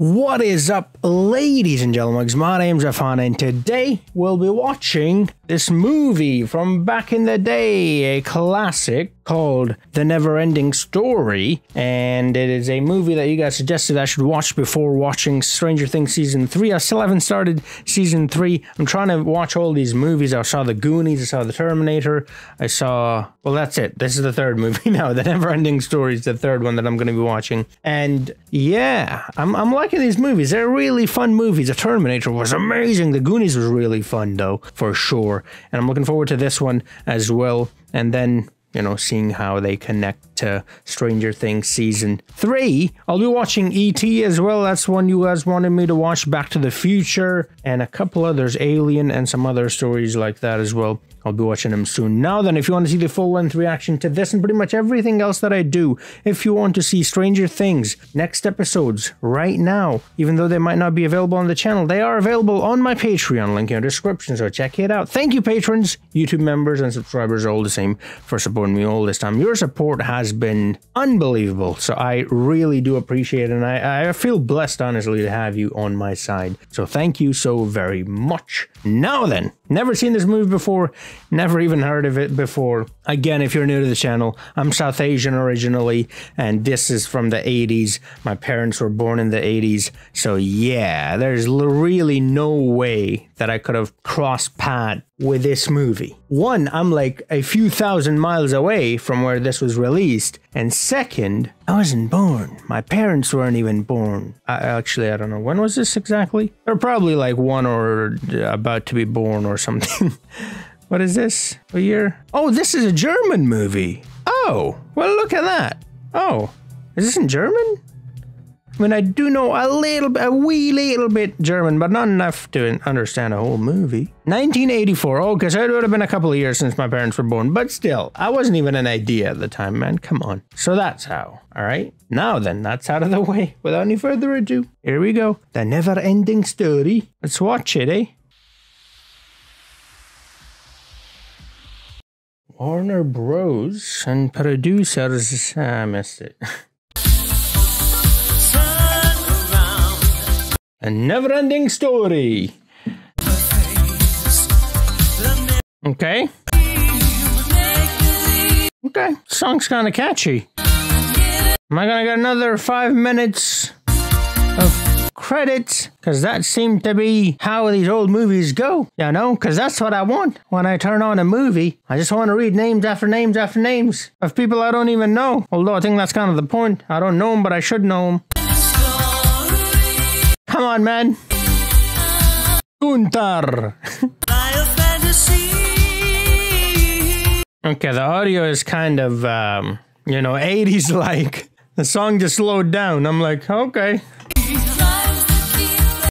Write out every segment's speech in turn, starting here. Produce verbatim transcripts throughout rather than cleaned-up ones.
What is up, ladies and gentlemen? My name's Afan, and today we'll be watching this movie from back in the day, a classic called The NeverEnding Story. And it is a movie that you guys suggested I should watch before watching Stranger Things Season three. I still haven't started Season three. I'm trying to watch all these movies. I saw The Goonies, I saw The Terminator, I saw... Well, that's it. This is the third movie now. The NeverEnding Story is the third one that I'm going to be watching. And yeah, I'm, I'm liking these movies. They're really fun movies. The Terminator was amazing. The Goonies was really fun, though, for sure. And I'm looking forward to this one as well. And then, you know, seeing how they connect to Stranger Things Season three. I'll be watching E T as well. That's one you guys wanted me to watch. Back to the Future and a couple others. Alien and some other stories like that as well. I'll be watching them soon. Now then, if you want to see the full-length reaction to this and pretty much everything else that I do, if you want to see Stranger Things, next episodes, right now, even though they might not be available on the channel, they are available on my Patreon link in the description, so check it out. Thank you, patrons, YouTube members, and subscribers all the same for supporting me all this time. Your support has been unbelievable, so I really do appreciate it, and I, I feel blessed, honestly, to have you on my side. So thank you so very much. Now then, never seen this movie before, never even heard of it before. Again, if you're new to the channel, I'm South Asian originally, and this is from the eighties. My parents were born in the eighties, so yeah, there's really no way that I could have crossed paths with this movie. One, I'm like a few thousand miles away from where this was released, and second, I wasn't born. My parents weren't even born. I, actually, I don't know. When was this exactly? They're probably like one or about to be born or something. What is this? A year? Oh, this is a German movie. Oh, well, look at that. Oh, is this in German? I mean, I do know a little bit, a wee little bit German, but not enough to understand a whole movie. nineteen eighty-four. Oh, because it would have been a couple of years since my parents were born, but still, I wasn't even an idea at the time, man. Come on. So that's how. All right. Now then, that's out of the way. Without any further ado, here we go. The NeverEnding Story. Let's watch it, eh? Warner Bros. And producers, ah, I missed it. A never-ending story. Okay. Okay, song's kind of catchy. Am I gonna get another five minutes of credits? Because that seemed to be how these old movies go, you know? Because that's what I want when I turn on a movie. I just want to read names after names after names of people I don't even know. Although I think that's kind of the point. I don't know them, but I should know them. Come on, man. Gunther. Okay, the audio is kind of, um, you know, eighties-like. The song just slowed down. I'm like, okay.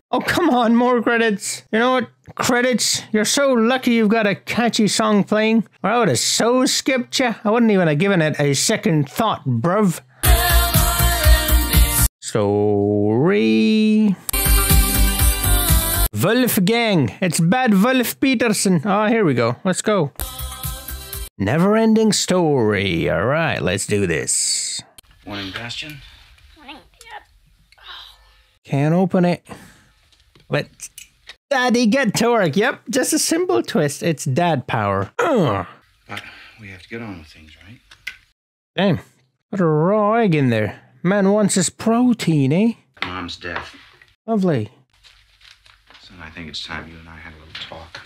Oh, come on, more credits. You know what? Credits. You're so lucky you've got a catchy song playing. Or I would have so skipped you. I wouldn't even have given it a second thought, bruv. Story. Wolfgang. It's Bad Wolf Peterson. Oh, here we go. Let's go. Never-ending story. All right, let's do this. Morning, Bastian. Morning, Dad. Oh. Can't open it. Let Daddy get to work. Yep, just a simple twist. It's dad power. Ugh. But we have to get on with things, right? Damn. Put a raw egg in there. Man wants his protein, eh? Mom's death. Lovely. Son, I think it's time you and I had a little talk.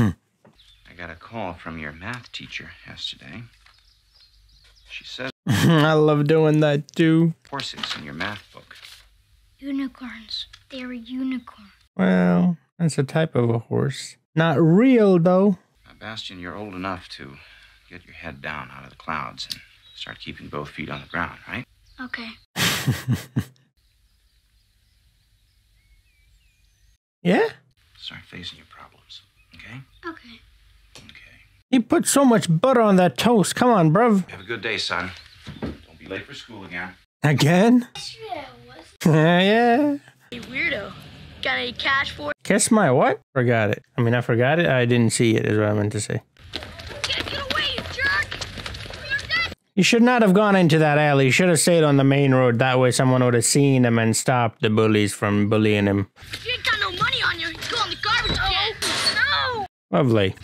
I got a call from your math teacher yesterday. She says... I love doing that, too. Horses in your math book. Unicorns. They're a unicorn. Well, that's a type of a horse. Not real, though. Now, Bastian, you're old enough to get your head down out of the clouds and start keeping both feet on the ground, right? Okay. Yeah? Start facing your problems, okay? Okay. Okay. He put so much butter on that toast. Come on, bruv. Have a good day, son. Don't be late for school again. Again? Yeah, yeah. Hey, weirdo. Got any cash for it? Kiss my what? Forgot it. I mean, I forgot it. I didn't see it, is what I meant to say. You should not have gone into that alley. You should have stayed on the main road. That way someone would have seen him and stopped the bullies from bullying him. You ain't got no money on you. Go on the garbage can. No. Lovely.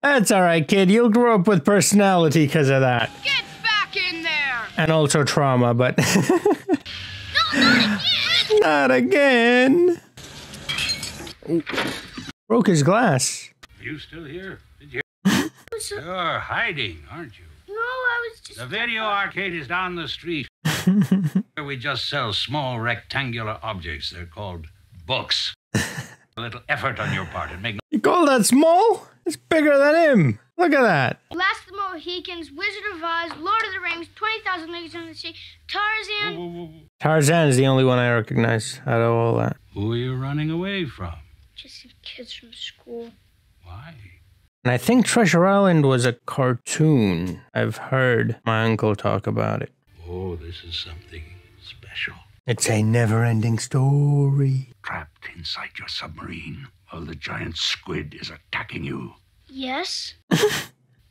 That's all right, kid. You'll grow up with personality because of that. Get back in there. And also trauma, but... No, not again. Not again. Ooh. Broke his glass. Are you still here? Did you... You're hiding, aren't you? No, I was just... The video arcade is down the street. We just sell small rectangular objects. They're called books. A little effort on your part and make... No, you call that small? It's bigger than him. Look at that. Last of the Mohicans, Wizard of Oz, Lord of the Rings, twenty thousand Leagues Under the Sea, Tarzan... Whoa, whoa, whoa. Tarzan is the only one I recognize out of all that. Who are you running away from? Just some kids from school. Why? And I think Treasure Island was a cartoon. I've heard my uncle talk about it. Oh, this is something special. It's a never-ending story. Trapped inside your submarine while the giant squid is attacking you. Yes, but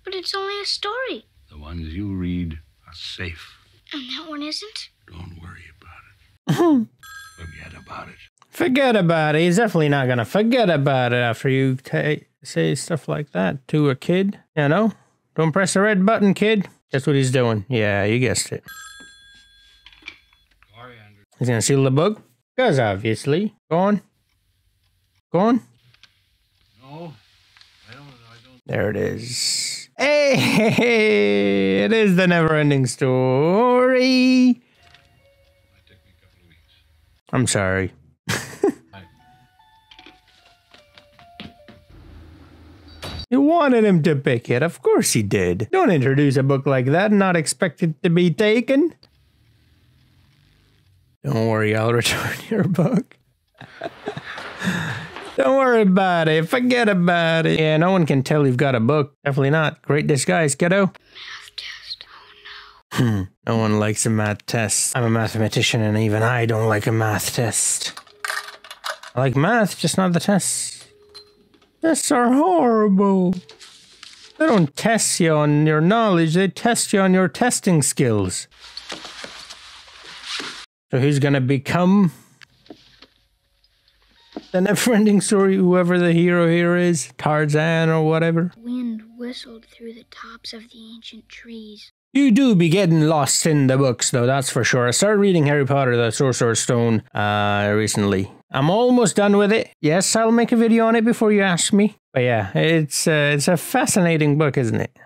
it's only a story. The ones you read are safe. And that one isn't? Don't worry about it. Forget about it. Forget about it. He's definitely not going to forget about it after you take... say stuff like that to a kid, you know? Don't press the red button, kid. That's what he's doing. Yeah, you guessed it. Sorry, Andrew. He's gonna seal the book? Because obviously. Go on. Go on. No. I don't, I don't. There it is. Hey, hey, hey, it is the never-ending story. It might take me a couple of weeks. I'm sorry. You wanted him to pick it. Of course he did. Don't introduce a book like that and not expect it to be taken. Don't worry, I'll return your book. Don't worry about it. Forget about it. Yeah, no one can tell you've got a book. Definitely not. Great disguise, kiddo. Math test. Oh, no. Hmm. No one likes a math test. I'm a mathematician and even I don't like a math test. I like math, just not the tests. Tests are horrible. They don't test you on your knowledge, they test you on your testing skills. So he's gonna become the never-ending story, whoever the hero here is, Tarzan or whatever. Wind whistled through the tops of the ancient trees. You do be getting lost in the books though, that's for sure. I started reading Harry Potter, the Sorcerer's Stone, uh, recently. I'm almost done with it. Yes, I'll make a video on it before you ask me. But yeah, it's uh, it's a fascinating book, isn't it?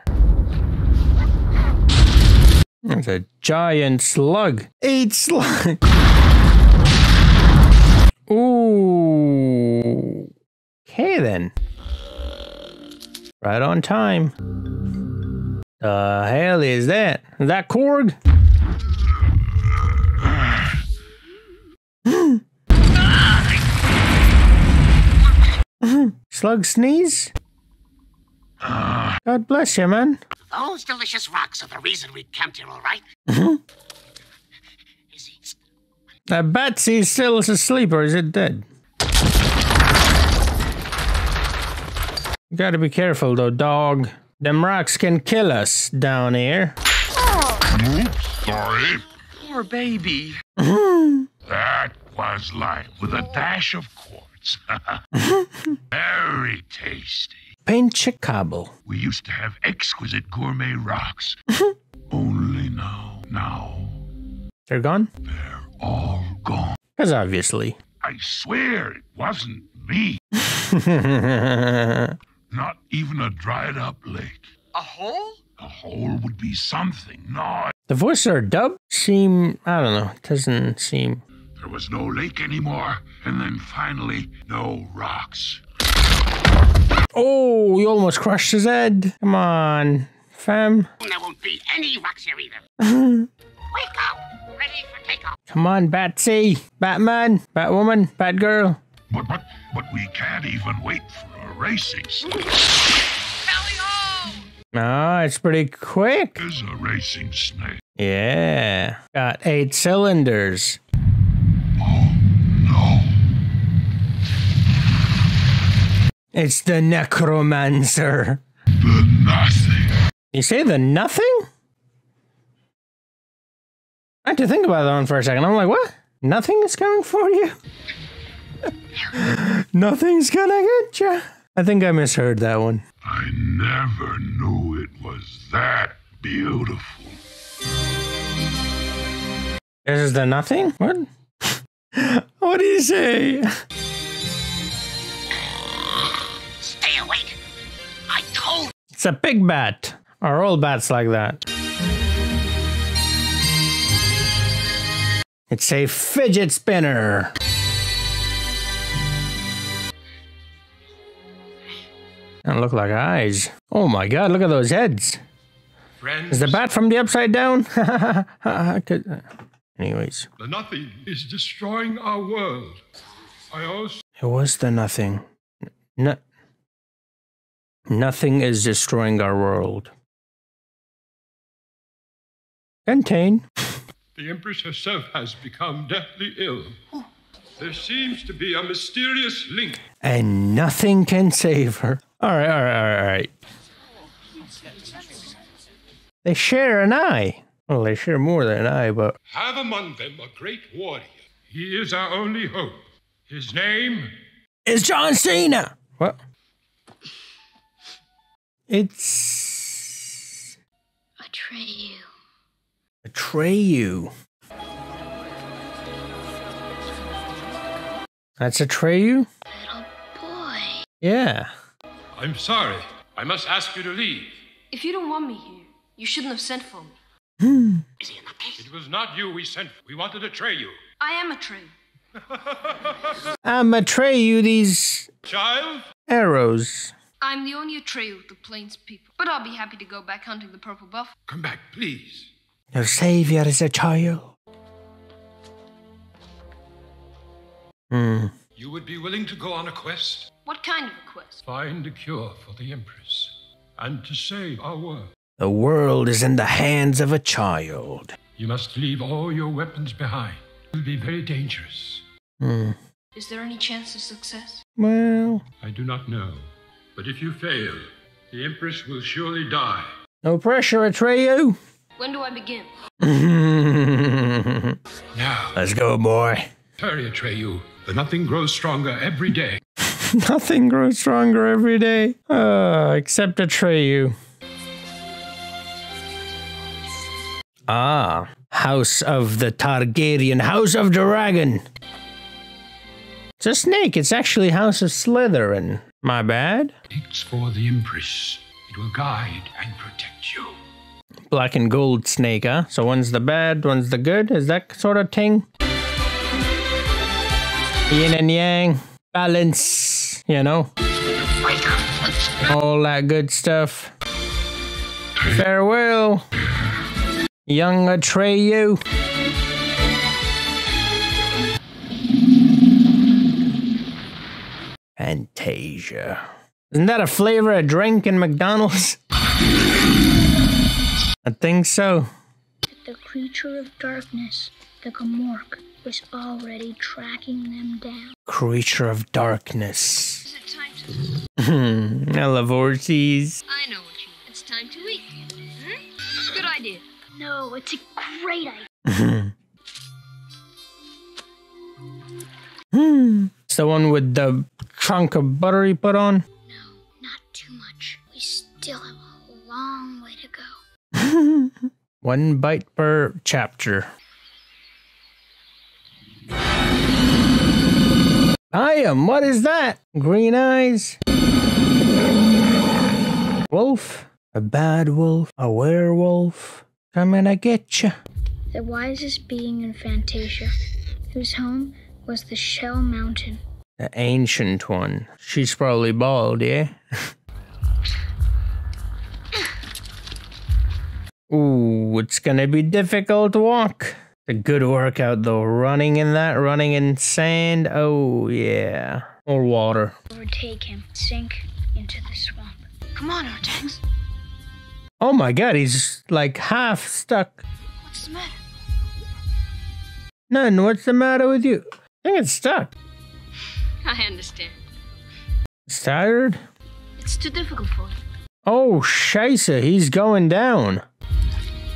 It's a giant slug. Eight slug. Ooh. Okay then. Right on time. The hell is that? Is that Korg? Slug sneeze? Uh, God bless you, man. Those delicious rocks are the reason we camped here, all right? Is he... I bet he's still asleep, or is it dead? You gotta be careful, though, dog. Them rocks can kill us down here. Oh. Oops, sorry. Poor baby. That was life with a dash of corn. Very tasty. Pinch of cobble. We used to have exquisite gourmet rocks. Only now. Now. They're gone? They're all gone. Because obviously. I swear it wasn't me. Not even a dried up lake. A hole? A hole would be something. No. The voices are dubbed? Seem, I don't know. It doesn't seem... There was no lake anymore, and then finally, no rocks. Oh, you almost crushed his head. Come on, fam. There won't be any rocks here either. Wake up! Ready for takeoff. Come on, Batsy. Batman, Batwoman, Batgirl. But, but, but we can't even wait for a racing start. Ah, oh, it's pretty quick. There's a racing snake. Yeah. Got eight cylinders. It's the necromancer. The nothing. You say the nothing? I had to think about that one for a second. I'm like, what? Nothing is coming for you? Nothing's gonna get you. I think I misheard that one. I never knew it was that beautiful. This is the nothing? What? What do you say? Stay awake. I told you. It's a big bat. Are all bats like that? It's a fidget spinner. Don't look like eyes. Oh my god, look at those heads. Friends. Is the bat from the Upside Down? Anyways. The nothing is destroying our world. I also... It was the nothing. No. Nothing is destroying our world. Contain. The Empress herself has become deathly ill. There seems to be a mysterious link. And nothing can save her. Alright, alright, alright, alright. They share an eye. Well, they share more than an eye, but... Have among them a great warrior. He is our only hope. His name... is John Cena! What? It's... Atreyu. Atreyu. That's Atreyu? Little boy. Yeah. I'm sorry. I must ask you to leave. If you don't want me here, you shouldn't have sent for me. Hmm. Is he in the case? It was not you we sent for. We wanted to betray you. I am Atreyu. I'm Atreyu, these... Child? Arrows. I'm the only Atreyu of the plains people. But I'll be happy to go back hunting the purple buff. Come back, please. Your savior is a child. Hmm. You would be willing to go on a quest? What kind of a quest? Find a cure for the Empress. And to save our world. The world is in the hands of a child. You must leave all your weapons behind. It will be very dangerous. Hmm. Is there any chance of success? Well... I do not know. But if you fail, the Empress will surely die. No pressure, Atreyu! When do I begin? Now. Let's go, boy. Hurry, Atreyu. The nothing grows stronger every day. Nothing grows stronger every day. Uh, except Atreyu. Ah. House of the Targaryen. House of Dragon. It's a snake. It's actually House of Slytherin. My bad. It's for the Empress. It will guide and protect you. Black and gold snake, huh? So one's the bad, one's the good. Is that sort of thing? Yin and yang, balance, you know, all that good stuff. Farewell, young Atreyu. Fantasia. Isn't that a flavor of drink in McDonald's? I think so. The creature of darkness, the Gmork, was already tracking them down. Creature of darkness. Is it time to... I love horsies. I know what you mean. It's time to eat. Hmm? Good idea. No, it's a great idea. Hmm. It's the one with the chunk of butter you put on? No, not too much. We still have a long way to go. One bite per chapter. I am. What is that? Green eyes. Wolf. A bad wolf. A werewolf. Coming to get ya. The wisest being in Fantasia, whose home was the Shell Mountain. The ancient one. She's probably bald, yeah? Ooh, it's gonna be difficult to walk. A good workout though, running in that, running in sand, oh yeah. Or water. Overtake him, sink into the swamp. Come on, Artax. Oh my god, he's like half stuck. What's the matter? None, what's the matter with you? I think it's stuck. I understand. It's tired? It's too difficult for you. Oh, scheiße, he's going down.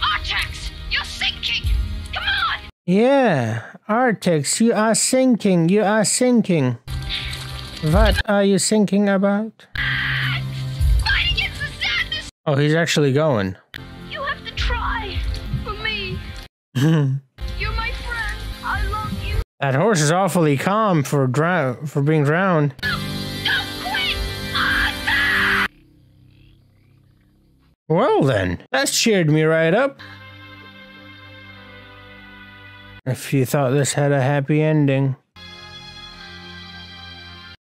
Artax, you're sinking. Come on. Yeah, Artax, you are sinking. You are sinking. What are you thinking about? Fight against the sadness. Oh, he's actually going. You have to try for me. You're my friend. I love you. That horse is awfully calm for drown for being drowned. No, don't quit. Arthur! Well then, that cheered me right up. If you thought this had a happy ending,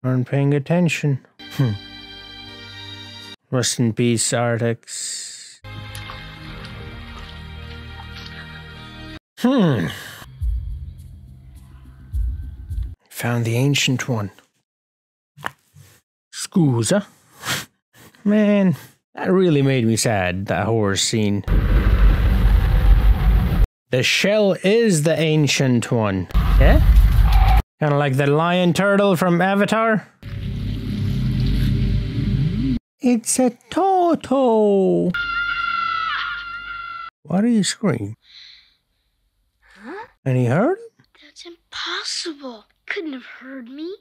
aren't paying attention. Hm. Rest in peace, Artax. Hmm. Found the ancient one. Scusa. Man, that really made me sad, that horror scene. The shell is the ancient one. Yeah? Kind of like the lion turtle from Avatar. It's a Toto! Why do you scream? Huh? And he heard him? That's impossible. Couldn't have heard me.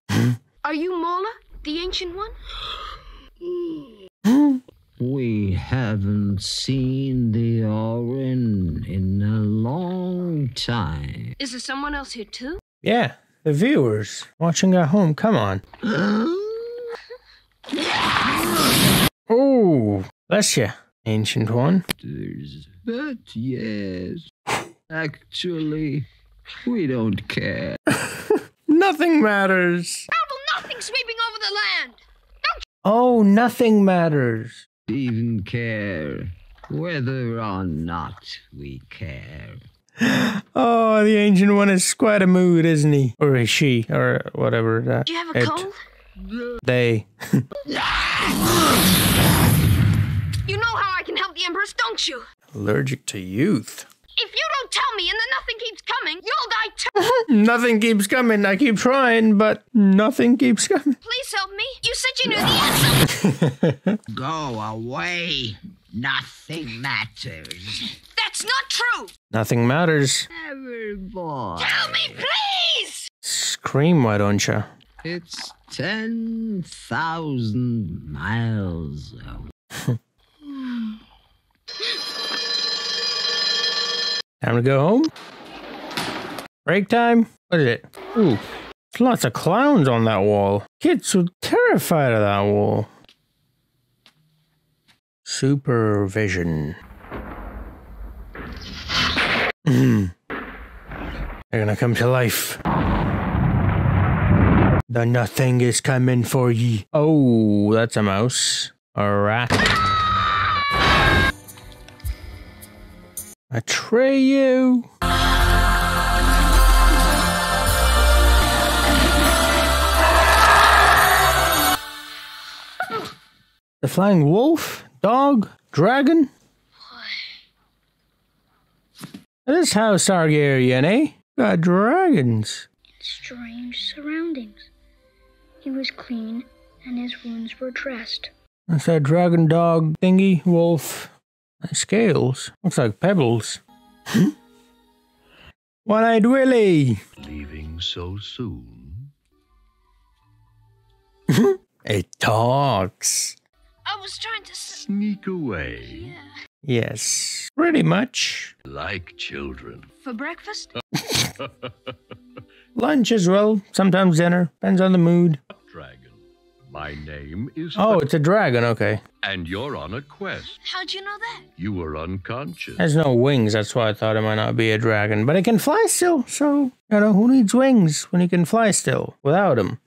Are you Mola, the ancient one? We haven't seen the Auryn in a long time. Is there someone else here too? Yeah. The viewers watching at home, come on. Oh, bless you, ancient one. But yes, actually, we don't care. Nothing matters. Powerful nothing sweeping over the land. Don't oh, nothing matters. Even care whether or not we care. Oh, the ancient one is quite a mood, isn't he? Or is she, or whatever. That do you have a it, cold? They. You know how I can help the Empress, don't you? Allergic to youth. If you don't tell me and then nothing keeps coming, you'll die too. Nothing keeps coming. I keep trying, but nothing keeps coming. Please help me. You said you knew the answer. Go away. Nothing matters. That's not true. Nothing matters. Boy. Tell me, please. Scream, why don't you? It's ten thousand miles away. Time to go home. Break time. What is it? Ooh, there's lots of clowns on that wall. Kids were terrified of that wall. Supervision. They're gonna come to life. The nothing is coming for ye. Oh, that's a mouse. A rat. Atreyu. The flying wolf. Dog? Dragon? Boy. This house Targaryen, eh? Got dragons. In strange surroundings. He was clean and his wounds were dressed. That's that dragon dog thingy, wolf. Nice scales. Looks like pebbles. Hmm? One-eyed Willy! Leaving so soon. It talks. I was trying to sneak away. Yeah. Yes, pretty much. Like children. For breakfast? Lunch as well. Sometimes dinner. Depends on the mood. Dragon. My name is... Oh, it's a dragon. Okay. And you're on a quest. How'd you know that? You were unconscious. There's no wings. That's why I thought it might not be a dragon. But it can fly still. So, you know, who needs wings when you can fly still without them?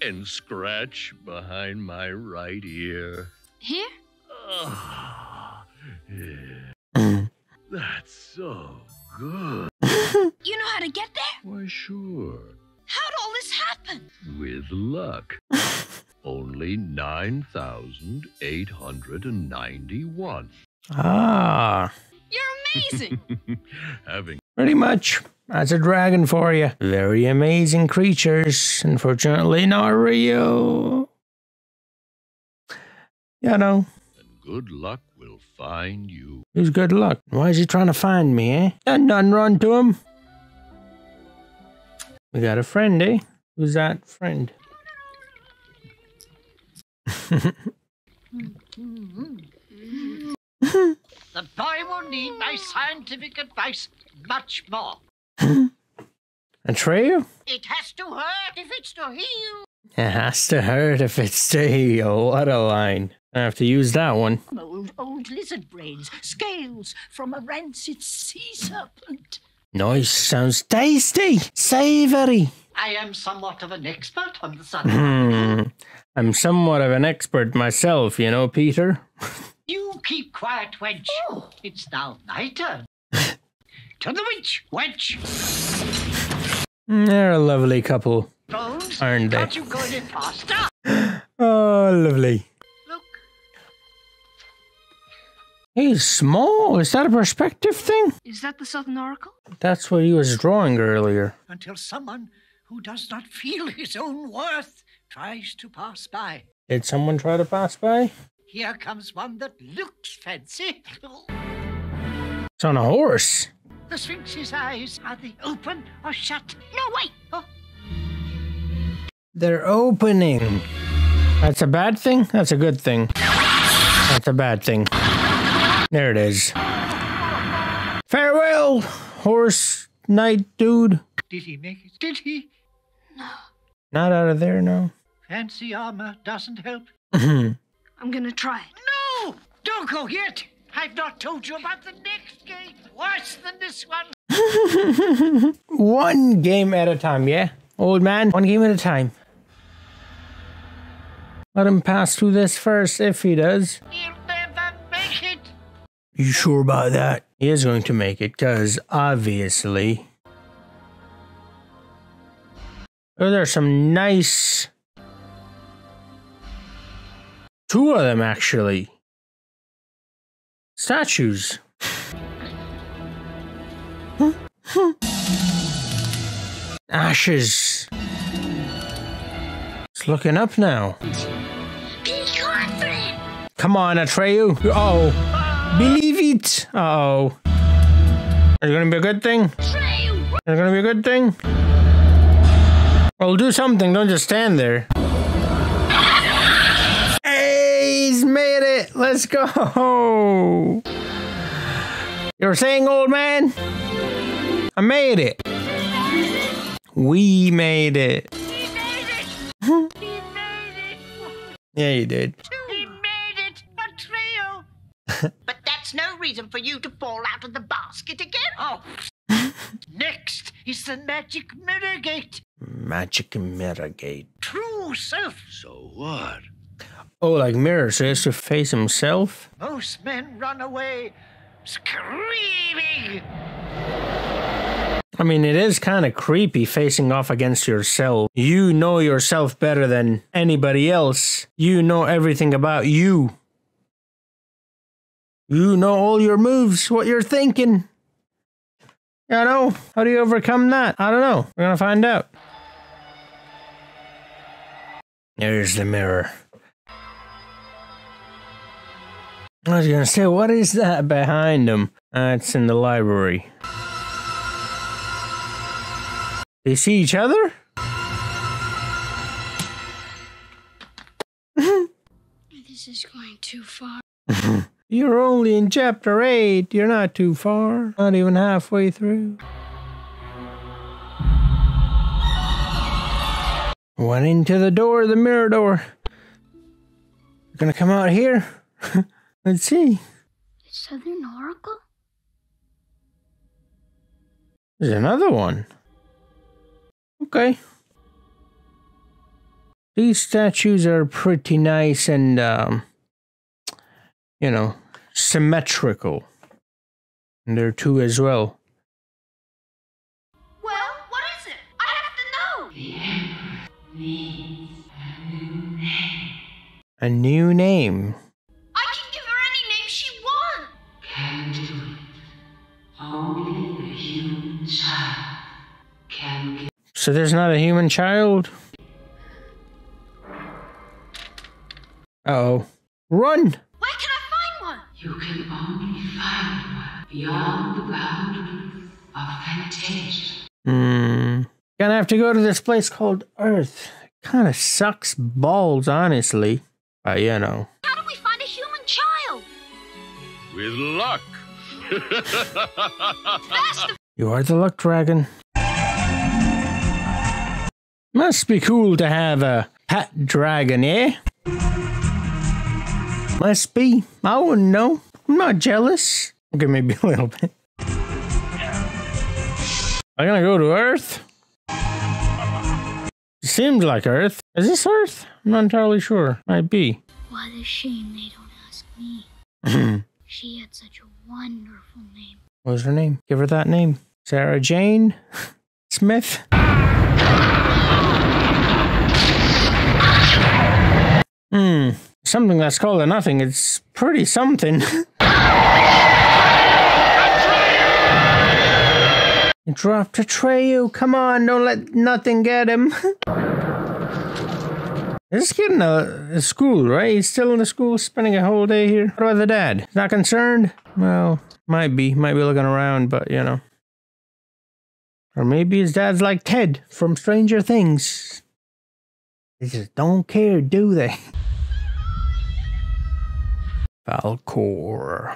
And scratch behind my right ear. Here? Oh, yeah. That's so good. You know how to get there? Why, sure. How'd all this happen? With luck. Only nine thousand eight hundred ninety-one. Ah. You're amazing. Having pretty much. That's a dragon for you. Very amazing creatures. Unfortunately, not real. you know. And good luck will find you. Who's good luck? Why is he trying to find me, eh? Done none run to him. We got a friend, eh? Who's that friend? The boy will need my scientific advice much more. Atreyu? It has to hurt if it's to heal. It has to hurt if it's to heal. What a line. I have to use that one. Old, old lizard brains, scales from a rancid sea serpent. Nice. Sounds tasty. Savory. I am somewhat of an expert on the subject. I'm somewhat of an expert myself, you know, Peter. You keep quiet, Wedge. Oh. It's now my turn. To the witch, Wedge. They're a lovely couple, Bones, aren't they? Can't you go any faster? Oh, lovely. Look. He's small. Is that a perspective thing? Is that the Southern Oracle? That's what he was drawing earlier. Until someone who does not feel his own worth tries to pass by. Did someone try to pass by? Here comes one that looks fancy. It's on a horse. The Sphinx's eyes, are they open or shut? No, wait! Oh. They're opening. That's a bad thing? That's a good thing. That's a bad thing. There it is. Farewell, horse knight dude. Did he make it? Did he? No. Not out of there, no. Fancy armor doesn't help. I'm gonna try it. No! Don't go yet! I've not told you about the next game. Worse than this one. One game at a time, yeah? Old man, one game at a time. Let him pass through this first, if he does. He'll never make it. You sure about that? He is going to make it, because obviously. Oh, there's some nice... Two of them, actually. Statues. Ashes. It's looking up now. Be confident. Come on, Atreyu. Oh, uh, believe it. Uh oh. Is it gonna be a good thing? Atreyu. Is it gonna be a good thing? Well, do something. Don't just stand there. Made it! Let's go! You're saying, old man? I made it! We made it! We made it! He made it! Yeah, you did. We made it! A trio! But that's no reason for you to fall out of the basket again! Oh! Next is the magic mirror gate! Magic mirror gate. True self! So what? Oh, like mirror, so he has to face himself? Most men run away screaming! I mean, it is kind of creepy facing off against yourself. You know yourself better than anybody else. You know everything about you. You know all your moves, what you're thinking. You know, how do you overcome that? I don't know. We're gonna find out. There's the mirror. I was gonna say, what is that behind him? Uh, it's in the library. They see each other? This is going too far. You're only in chapter eight. You're not too far. Not even halfway through. Went into the door, the mirror door. You're gonna come out here? Let's see. Southern Oracle? There's another one. Okay. These statues are pretty nice and, um, you know, symmetrical. And there are two as well. Well, what is it? I have to know! A new name. Only a human child can get. So there's not a human child? Uh oh. Run! Why can't I find one? You can only find one beyond the boundaries of Fantasia. Hmm. Gonna have to go to this place called Earth. It kinda sucks balls, honestly. Uh, you know. How do we find a human child? With luck. You are the luck dragon. Must be cool to have a pet dragon, eh? Must be. I wouldn't know. I'm not jealous. Okay, maybe a little bit. I'm gonna go to Earth. Seems like Earth. Is this Earth? I'm not entirely sure. Might be. What a shame they don't ask me. She had such a wonderful name. What was her name? Give her that name. Sarah Jane Smith. Hmm. Something that's called a nothing. It's pretty something. He dropped Atreyu. Come on, don't let nothing get him. This kid in a, a school, right? He's still in the school, spending a whole day here. What about the dad? He's not concerned? Well, might be. Might be looking around, but you know. Or maybe his dad's like Ted from Stranger Things. They just don't care, do they? Falcor.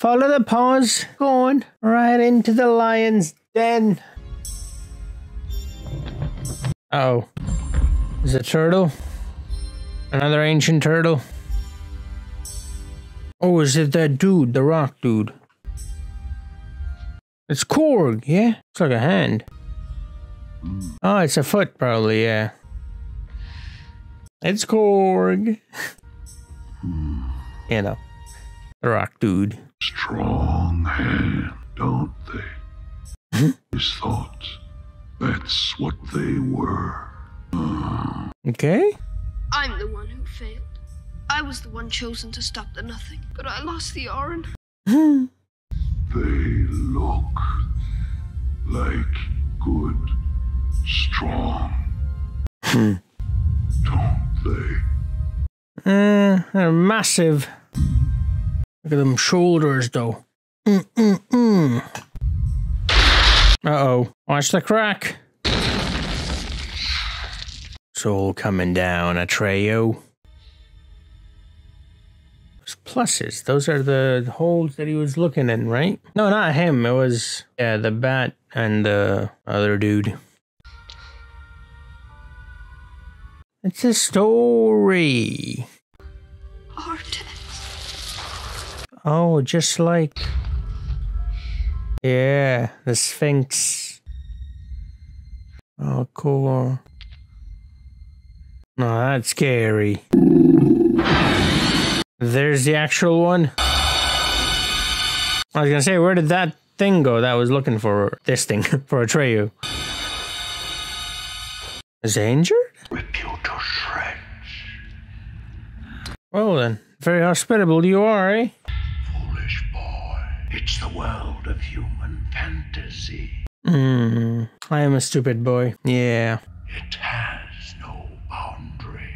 Follow the paws, going right into the lion's den. Uh oh. There's a turtle. Another ancient turtle. Oh, is it that dude, the rock dude? It's Korg, yeah? It's like a hand. Oh, it's a foot, probably, yeah. It's Korg. You know, the rock dude. Strong hand, don't they? His thoughts. That's what they were. Okay. I'm the one who failed. I was the one chosen to stop the nothing, but I lost the Auryn. They look like good, strong. Hmm. Don't they? Uh, they're massive. Look at them shoulders, though. Mm mm mm. Uh-oh. Watch the crack. It's all coming down, Atreyu. Those pluses. Those are the holes that he was looking in, right? No, not him. It was, yeah, the bat and the other dude. It's a story. Artax. Oh, just like... Yeah, the Sphinx. Oh, cool. No, oh, that's scary. There's the actual one. I was gonna say, where did that thing go that was looking for this thing, for Atreyu? Is it injured? Well then, very hospitable you are, eh? Foolish boy, it's the world of human fantasy. Hmm, I am a stupid boy. Yeah. It has no boundary.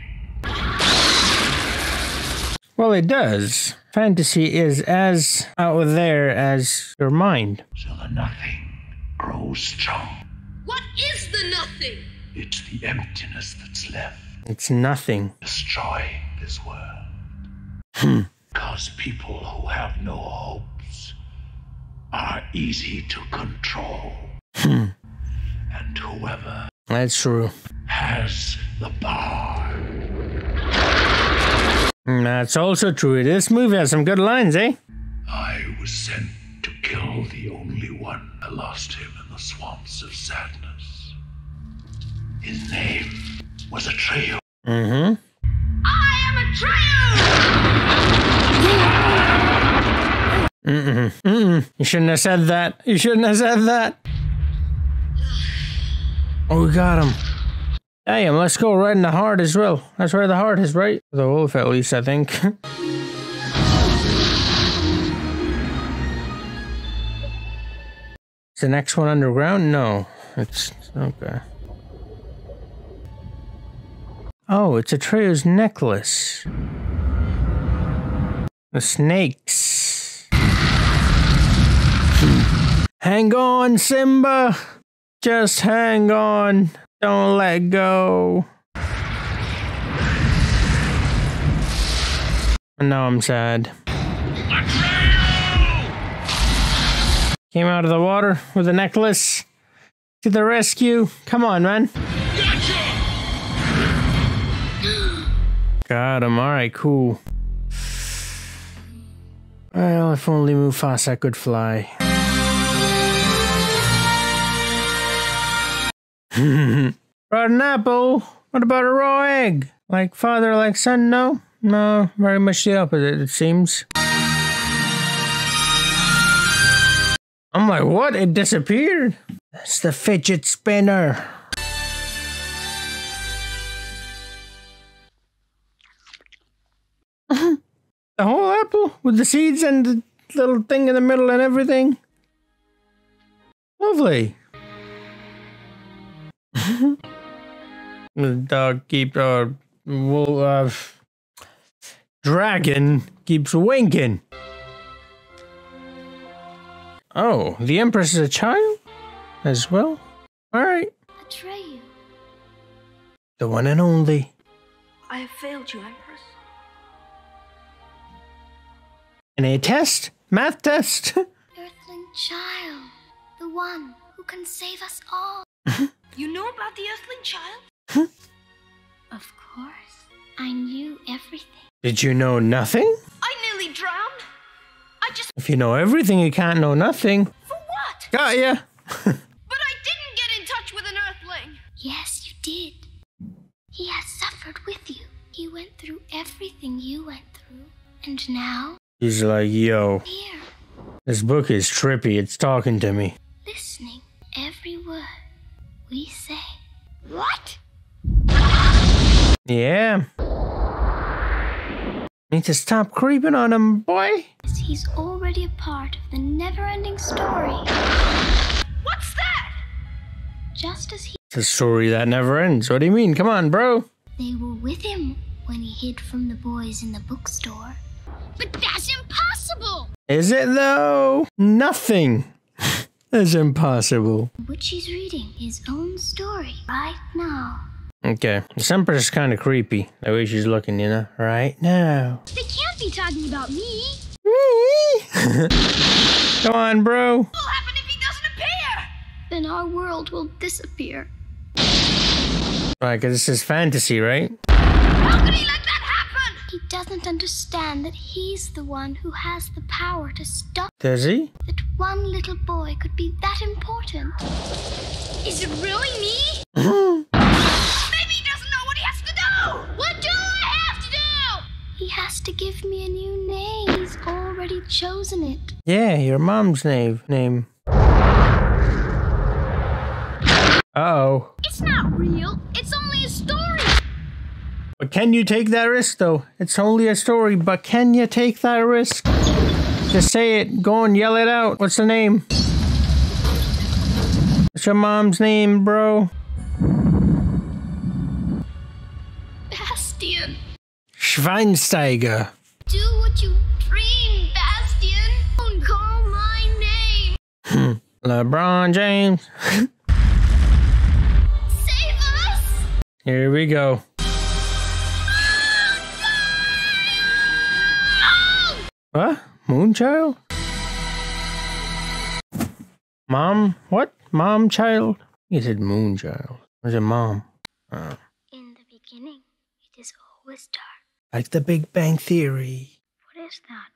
Well, it does. Fantasy is as out there as your mind. So the nothing grows strong. What is the nothing? It's the emptiness that's left. It's nothing. Destroying this world. Hmm. Because people who have no hopes are easy to control. Hmm. And whoever... That's true. ...has the power. That's also true. This movie has some good lines, eh? I was sent to kill the only one. I lost him in the swamps of sadness. His name was Atreyu. Mm-hmm. Mm mm mm. You shouldn't have said that. You shouldn't have said that. Oh, we got him. Damn, let's go right in the heart as well. That's where the heart is, right? The wolf, at least, I think. Is the next one underground? No, it's okay. Oh, it's Atreyu's necklace. The snakes. Hang on, Simba! Just hang on. Don't let go. And now I'm sad. Atreyu! Came out of the water with a necklace. To the rescue. Come on, man. Gotcha! Got him. Alright, cool. Well, if only Mufasa could fly. Brought an apple. What about a raw egg? Like father, like son, no? No, very much the opposite, it seems. I'm like, what? It disappeared? That's the fidget spinner. The whole apple? With the seeds and the little thing in the middle and everything? Lovely. The dog keeps, uh, well, uh... dragon keeps winking. Oh, the Empress is a child as well? Alright. Atreyu. The one and only. I have failed you, Empress. In a test? Math test? Earthling child. The one who can save us all. You know about the Earthling child? Of course. I knew everything. Did you know nothing? I nearly drowned. I just... If you know everything, you can't know nothing. For what? Got ya. But I didn't get in touch with an Earthling. Yes, you did. He has suffered with you. He went through everything you went through. And now... He's like, yo. Here. This book is trippy. It's talking to me. Listening every word we say. What? Yeah. Need to stop creeping on him, boy. He's already a part of the never-ending story. What's that? Just as he... It's a story that never ends. What do you mean? Come on, bro. They were with him when he hid from the boys in the bookstore. But that's impossible! Is it, though? Nothing is impossible. Which he's reading his own story right now. Okay, this Empress is kind of creepy, the way she's looking, you know, right now. They can't be talking about me! Me? Come on, bro! What will happen if he doesn't appear? Then our world will disappear. Alright, because this is fantasy, right? How could he let that happen? He doesn't understand that he's the one who has the power to stop... Does he? That one little boy could be that important. Is it really me? What do I have to do? He has to give me a new name. He's already chosen it. Yeah, your mom's name. Name. Uh-oh. It's not real. It's only a story. But can you take that risk, though? It's only a story, but can you take that risk? Just say it. Go and yell it out. What's the name? What's your mom's name, bro? Bastian. Schweinsteiger. Do what you dream, Bastian. Don't call my name. LeBron James. Save us. Here we go. Moonchild! What? Moonchild? Mom? What? Mom child? He said Moonchild. Where's your mom? Oh. In the beginning. Is always dark. Like the Big Bang Theory. What is that?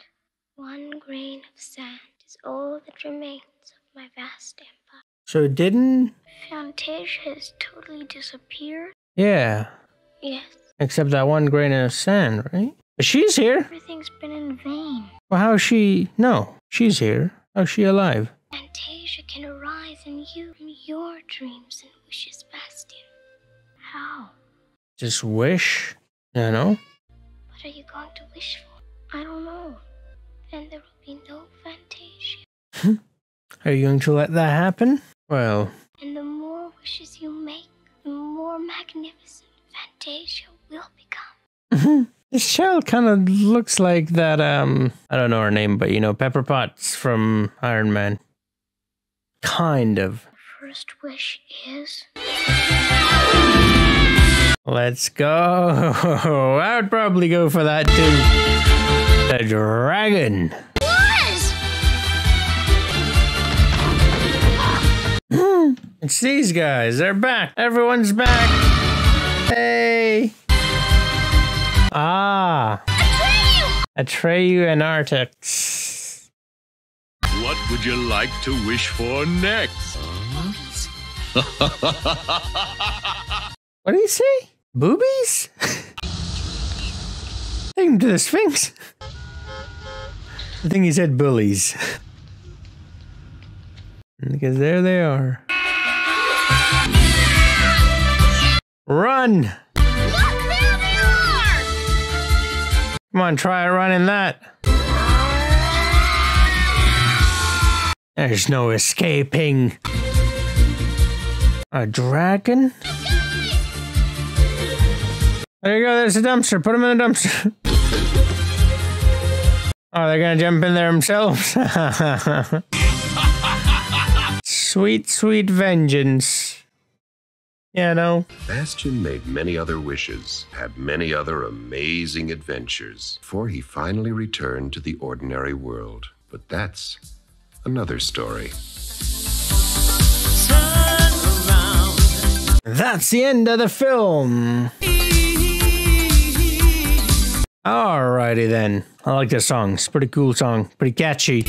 One grain of sand is all that remains of my vast empire. So it didn't? Fantasia has totally disappeared? Yeah. Yes. Except that one grain of sand, right? But she's here. Everything's been in vain. Well, how is she? No, she's here. How is she alive? Fantasia can arise in you from your dreams and wishes, Bastian. How? Just wish, you know? What are you going to wish for? I don't know. Then there will be no Fantasia. Are you going to let that happen? Well... And the more wishes you make, the more magnificent Fantasia will become. This shell kind of looks like that, um, I don't know her name, but you know, Pepper Potts from Iron Man. Kind of. First wish is... Let's go. I would probably go for that too. The dragon. What? It's these guys. They're back. Everyone's back. Hey. Ah. Atreyu. Atreyu and Artax. What would you like to wish for next? Boobies. What do you say? Boobies? Take him to the Sphinx. I think he said bullies. Because there they are. Run! Come on, try running that. There's no escaping. A dragon? There you go, there's a dumpster. Put him in the dumpster. Oh, they're gonna jump in there themselves. Sweet, sweet vengeance. Yeah, no. Bastian made many other wishes, had many other amazing adventures, before he finally returned to the ordinary world. But that's another story. Turn around. That's the end of the film. Alrighty then. I like this song. It's a pretty cool song. Pretty catchy.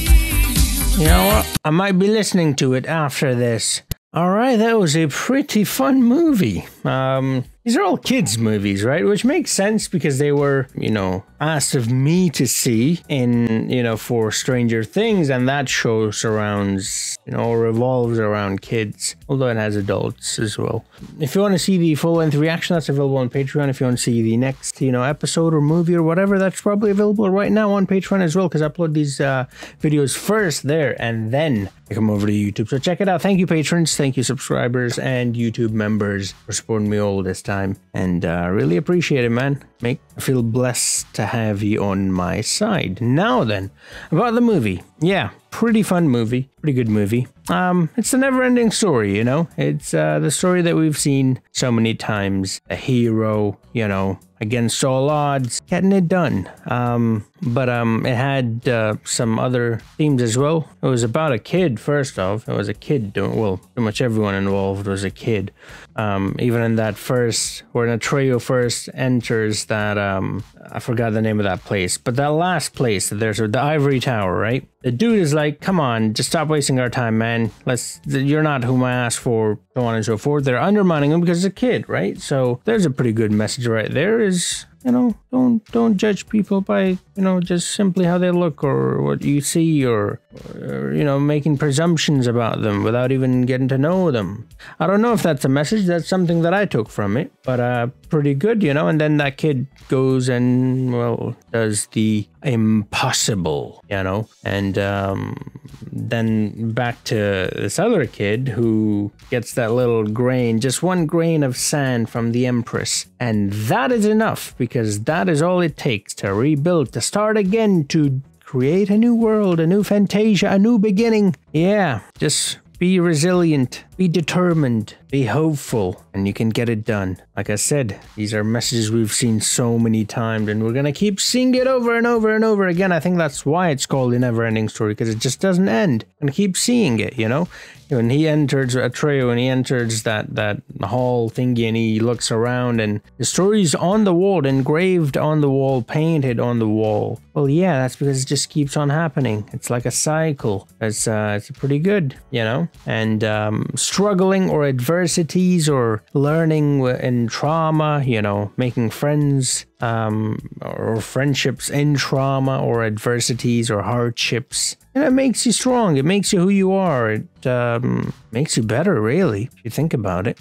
You know what? I might be listening to it after this. Alright, that was a pretty fun movie. Um, these are all kids' movies, right? Which makes sense because they were, you know, asked of me to see in, you know, for Stranger Things, and that show surrounds, you know, revolves around kids, although it has adults as well. If you want to see the full-length reaction, that's available on Patreon. If you want to see the next, you know, episode or movie or whatever, that's probably available right now on Patreon as well, because I upload these uh, videos first there, and then I come over to YouTube. So check it out. Thank you, patrons. Thank you, subscribers and YouTube members, for supporting me all this time, and uh, really appreciate it, man. Make I feel blessed to have you on my side. Now then, about the movie. Yeah, pretty fun movie, pretty good movie. Um, it's the never-ending story, you know. It's uh, the story that we've seen so many times. A hero, you know, against all odds, getting it done. Um, but um, it had uh, some other themes as well. It was about a kid, first off. It was a kid doing well. Pretty much everyone involved was a kid. Um, even in that first, where Atreyu first enters that, um, I forgot the name of that place, but that last place that there's the Ivory Tower, right? The dude is like, come on, just stop wasting our time, man. Let's, you're not whom I asked for, so on and so forth. They're undermining him because he's a kid, right? So there's a pretty good message right there is, you know, don't don't judge people by, you know, just simply how they look or what you see, or, or, you know, making presumptions about them without even getting to know them. I don't know if that's a message. That's something that I took from it, but uh, pretty good, you know. And then that kid goes and, well, does the impossible, you know. And um, then back to this other kid who gets that little grain, just one grain of sand from the Empress. And that is enough, because Because that is all it takes to rebuild, to start again, to create a new world, a new Fantasia, a new beginning. Yeah, just be resilient, be determined, be hopeful, and you can get it done. Like I said, these are messages we've seen so many times, and we're gonna keep seeing it over and over and over again. I think that's why it's called The Never-Ending Story, because it just doesn't end. And keep seeing it, you know? When he enters Atreyu and he enters that, that hall thingy, and he looks around and the story's on the wall, engraved on the wall, painted on the wall. Well, yeah, that's because it just keeps on happening. It's like a cycle. It's, uh, it's pretty good, you know? And um, struggling or adversities or learning and trauma, you know, making friends, um, or friendships in trauma or adversities or hardships. And it makes you strong. It makes you who you are. It um, makes you better, really, if you think about it,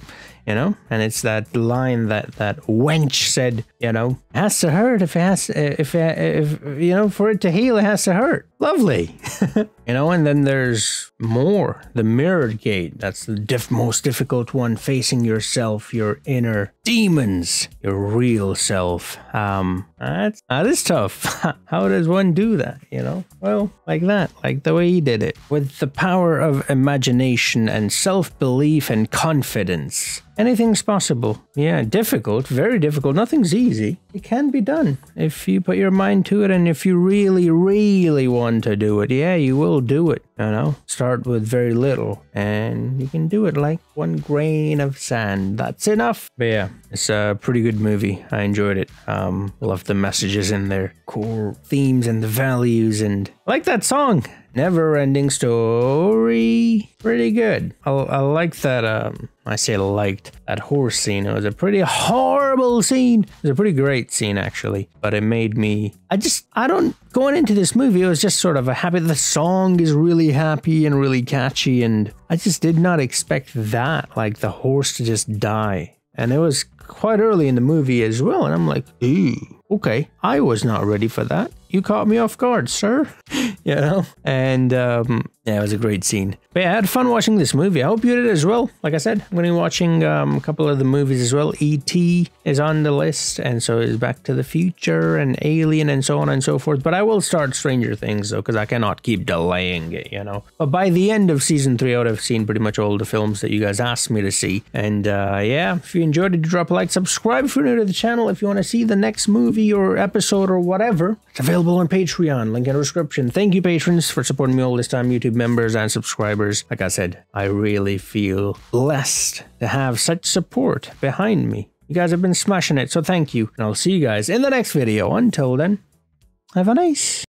you know? And it's that line that that wench said, you know, has to hurt if it has, if, if, if you know, for it to heal, it has to hurt. Lovely. You know, and then there's more. The mirrored gate. That's the diff most difficult one. Facing yourself, your inner demons, your real self. Um, that's, that is tough. How does one do that, you know? Well, like that. Like the way he did it. With the power of imagination and self-belief and confidence. Anything's possible. Yeah, difficult. Very difficult. Nothing's easy. It can be done if you put your mind to it and if you really, really want to do it. Yeah, you will do it. You know, start with very little and you can do it like one grain of sand. That's enough. But yeah, it's a pretty good movie. I enjoyed it. Um, love the messages in there. Cool themes and the values, and I like that song. NeverEnding Story. Pretty good. I, I like that, um, I say liked that horse scene. It was a pretty horrible scene. It was a pretty great scene, actually. But it made me, I just, I don't, going into this movie, it was just sort of a happy, the song is really happy and really catchy. And I just did not expect that, like the horse to just die. And it was quite early in the movie as well. And I'm like, ooh, okay, I was not ready for that. You caught me off guard, sir. You know? And, um, yeah, it was a great scene. But yeah, I had fun watching this movie. I hope you did as well. Like I said, I'm going to be watching um, a couple of the movies as well. E T is on the list, and so is Back to the Future and Alien and so on and so forth. But I will start Stranger Things, though, because I cannot keep delaying it, you know? But by the end of Season three, I would have seen pretty much all the films that you guys asked me to see. And, uh, yeah, if you enjoyed it, drop a like. Subscribe if you're new to the channel. If you want to see the next movie or episode or whatever, it's available on Patreon. Link in the description. Thank you, patrons, for supporting me all this time. YouTube members and subscribers. Like I said, I really feel blessed to have such support behind me. You guys have been smashing it, so thank you. And I'll see you guys in the next video. Until then, have a nice